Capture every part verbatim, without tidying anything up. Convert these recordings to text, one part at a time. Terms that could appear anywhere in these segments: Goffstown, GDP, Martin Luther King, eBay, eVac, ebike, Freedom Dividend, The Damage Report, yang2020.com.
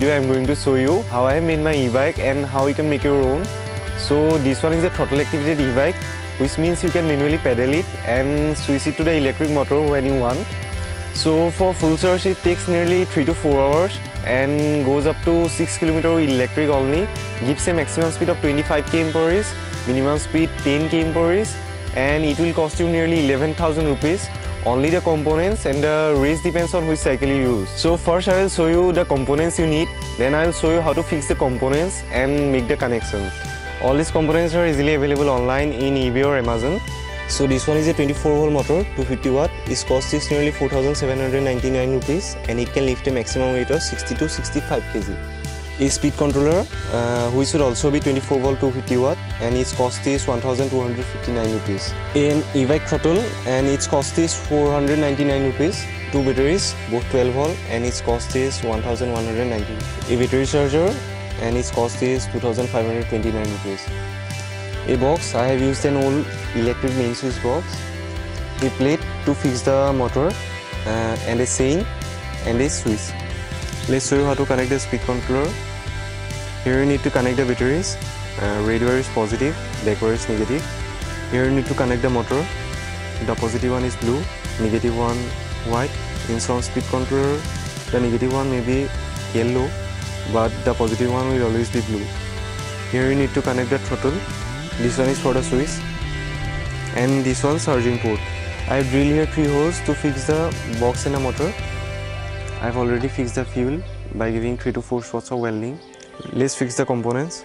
video I'm going to show you how I made my e-bike and how you can make your own. So this one is a throttle activated e-bike, which means you can manually pedal it and switch it to the electric motor when you want. So for full charge it takes nearly three to four hours and goes up to six kilometers electric only, gives a maximum speed of twenty-five kilometers per hour, minimum speed ten kilometers per hour, and it will cost you nearly eleven thousand rupees. Only the components, and the rest depends on which cycle you use. So first I will show you the components you need, then I will show you how to fix the components and make the connection. All these components are easily available online in eBay or Amazon. So this one is a twenty-four volt motor, two hundred fifty watt. Its cost is nearly four thousand seven hundred ninety-nine rupees, and it can lift a maximum weight of sixty to sixty-five kilograms. A speed controller, uh, which should also be twenty-four volt two hundred fifty watt, and its cost is one thousand two hundred fifty-nine rupees. An eVac throttle, and its cost is four hundred ninety-nine rupees. Two batteries, both twelve volt, and its cost is one thousand one hundred ninety. A battery charger, and its cost is two thousand five hundred twenty-nine rupees. A box, I have used an old electric main switch box. A plate to fix the motor, uh, and a chain and a switch. Let's show you how to connect the speed controller. Here you need to connect the batteries. Uh, red wire is positive, black wire is negative. Here you need to connect the motor. The positive one is blue, negative one white. In some speed controller, the negative one may be yellow, but the positive one will always be blue. Here you need to connect the throttle. This one is for the switch, and this one charging port. I drill here three holes to fix the box and the motor. I've already fixed the fuel by giving three to four shots of welding. Let's fix the components.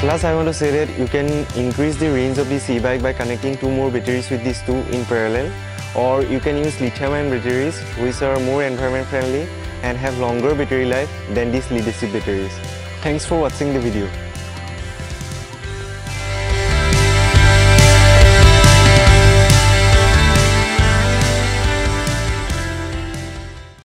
At last, I want to say that you can increase the range of this eVac by connecting two more batteries with these two in parallel, or you can use lithium-ion batteries, which are more environment friendly and have longer battery life than these lead-acid batteries. Thanks for watching the video.